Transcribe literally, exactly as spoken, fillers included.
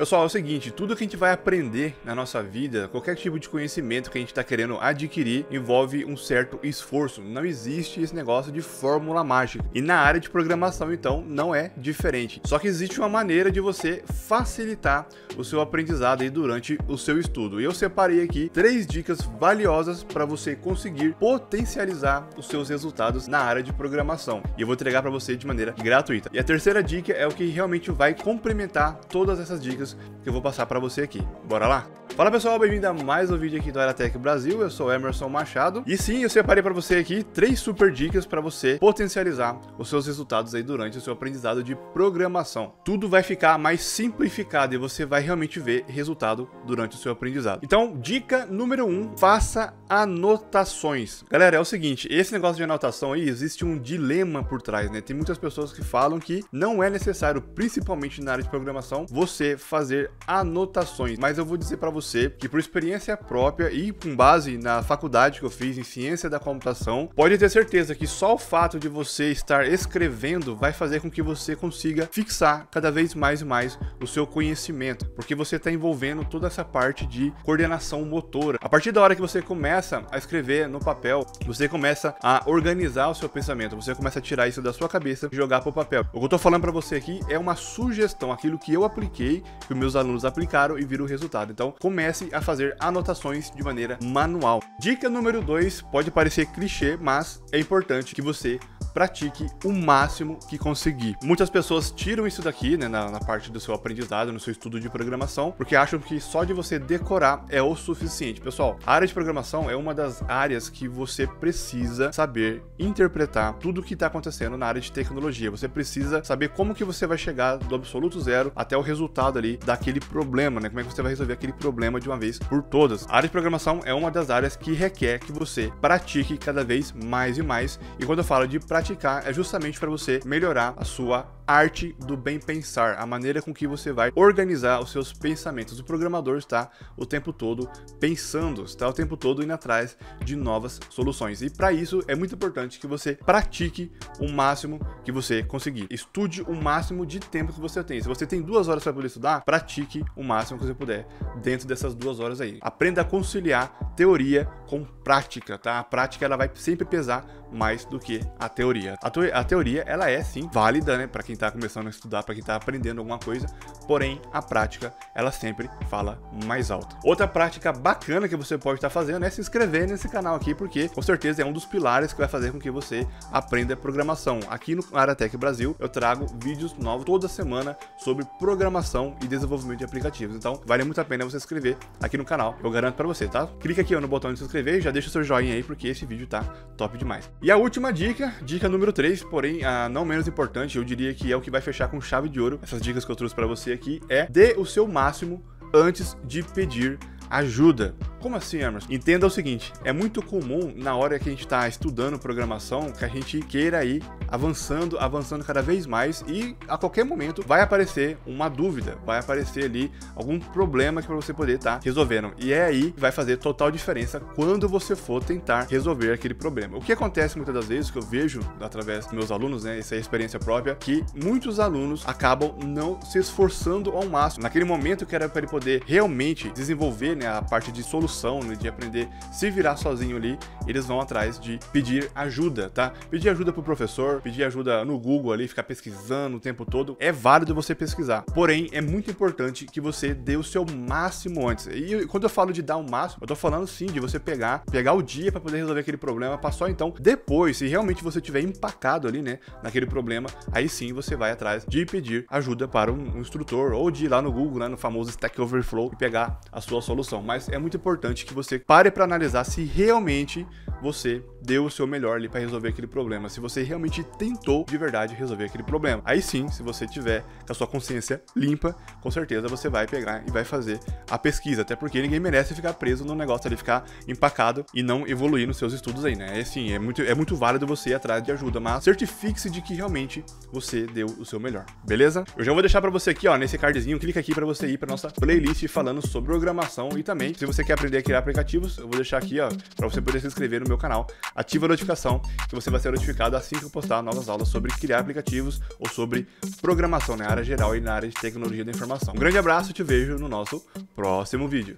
Pessoal, é o seguinte, tudo que a gente vai aprender na nossa vida, qualquer tipo de conhecimento que a gente está querendo adquirir, envolve um certo esforço. Não existe esse negócio de fórmula mágica. E na área de programação, então, não é diferente. Só que existe uma maneira de você facilitar o seu aprendizado aí durante o seu estudo. E eu separei aqui três dicas valiosas para você conseguir potencializar os seus resultados na área de programação. E eu vou entregar para você de maneira gratuita. E a terceira dica é o que realmente vai complementar todas essas dicas que eu vou passar para você aqui. Bora lá? Fala pessoal, bem-vindo a mais um vídeo aqui do Area Tech Brasil, eu sou Emerson Machado e sim, eu separei para você aqui três super dicas para você potencializar os seus resultados aí durante o seu aprendizado de programação. Tudo vai ficar mais simplificado e você vai realmente ver resultado durante o seu aprendizado. Então, dica número um, faça anotações. Galera, é o seguinte, esse negócio de anotação aí, existe um dilema por trás, né? Tem muitas pessoas que falam que não é necessário, principalmente na área de programação, você fazer anotações, mas eu vou dizer para você Você, que por experiência própria e com base na faculdade que eu fiz em ciência da computação, pode ter certeza que só o fato de você estar escrevendo vai fazer com que você consiga fixar cada vez mais e mais o seu conhecimento, porque você está envolvendo toda essa parte de coordenação motora. A partir da hora que você começa a escrever no papel, você começa a organizar o seu pensamento, você começa a tirar isso da sua cabeça e jogar para o papel. O que eu estou falando para você aqui é uma sugestão, aquilo que eu apliquei, que meus alunos aplicaram e viram o resultado. Então, comece a fazer anotações de maneira manual. Dica número dois, pode parecer clichê, mas é importante que você pratique o máximo que conseguir. Muitas pessoas tiram isso daqui, né, na, na parte do seu aprendizado, no seu estudo de programação, porque acham que só de você decorar é o suficiente. Pessoal, a área de programação é uma das áreas que você precisa saber interpretar tudo o que está acontecendo na área de tecnologia. Você precisa saber como que você vai chegar do absoluto zero até o resultado ali daquele problema, né? Como é que você vai resolver aquele problema de uma vez por todas. A área de programação é uma das áreas que requer que você pratique cada vez mais e mais. E quando eu falo de praticar, praticar é justamente para você melhorar a sua arte do bem pensar, a maneira com que você vai organizar os seus pensamentos. O programador está o tempo todo pensando, está o tempo todo indo atrás de novas soluções. E para isso é muito importante que você pratique o máximo que você conseguir. Estude o máximo de tempo que você tem. Se você tem duas horas para poder estudar, pratique o máximo que você puder dentro dessas duas horas aí. Aprenda a conciliar teoria com prática, tá? A prática ela vai sempre pesar mais do que a teoria. A, te a teoria, ela é sim válida, né, para quem tá começando a estudar, para quem tá aprendendo alguma coisa, porém a prática, ela sempre fala mais alto. Outra prática bacana que você pode estar tá fazendo é se inscrever nesse canal aqui, porque com certeza é um dos pilares que vai fazer com que você aprenda programação. Aqui no Area Tech Brasil, eu trago vídeos novos toda semana sobre programação e desenvolvimento de aplicativos, então vale muito a pena você se inscrever aqui no canal, eu garanto para você, tá? Clica aqui ó, no botão de se inscrever e já deixa o seu joinha aí, porque esse vídeo tá top demais. E a última dica, dica Dica número três, porém, a não menos importante, eu diria que é o que vai fechar com chave de ouro essas dicas que eu trouxe para você aqui, é dê o seu máximo antes de pedir ajuda. Como assim, Emerson? Entenda o seguinte, é muito comum na hora que a gente está estudando programação que a gente queira ir avançando, avançando cada vez mais e a qualquer momento vai aparecer uma dúvida, vai aparecer ali algum problema que para você poder estar tá resolvendo. E é aí que vai fazer total diferença quando você for tentar resolver aquele problema. O que acontece muitas das vezes, que eu vejo através dos meus alunos, né, essa é a experiência própria, que muitos alunos acabam não se esforçando ao máximo. Naquele momento que era para ele poder realmente desenvolver, né, a parte de solução, de aprender a se virar sozinho ali, eles vão atrás de pedir ajuda, tá? Pedir ajuda pro professor, pedir ajuda no Google ali, ficar pesquisando o tempo todo. É válido você pesquisar, porém é muito importante que você dê o seu máximo antes. E quando eu falo de dar o máximo, eu tô falando sim de você pegar, pegar o dia para poder resolver aquele problema, passou então depois, se realmente você tiver empacado ali, né, naquele problema, aí sim você vai atrás de pedir ajuda para um, um instrutor ou de ir lá no Google, né, no famoso Stack Overflow e pegar a sua solução. Mas é muito importante que você pare para analisar se realmente você deu o seu melhor ali para resolver aquele problema, se você realmente tentou de verdade resolver aquele problema. Aí sim, se você tiver com a sua consciência limpa, com certeza você vai pegar e vai fazer a pesquisa, até porque ninguém merece ficar preso no negócio ali, ficar empacado e não evoluir nos seus estudos aí, né? É sim, é muito, é muito válido você ir atrás de ajuda, mas certifique-se de que realmente você deu o seu melhor, beleza? Eu já vou deixar para você aqui, ó, nesse cardzinho, clica aqui para você ir para nossa playlist falando sobre programação e também, se você quer aprender a criar aplicativos, eu vou deixar aqui, ó, para você poder se inscrever no meu canal, ativa a notificação que você vai ser notificado assim que eu postar novas aulas sobre criar aplicativos ou sobre programação na área geral e na área de tecnologia da informação. Um grande abraço, te vejo no nosso próximo vídeo.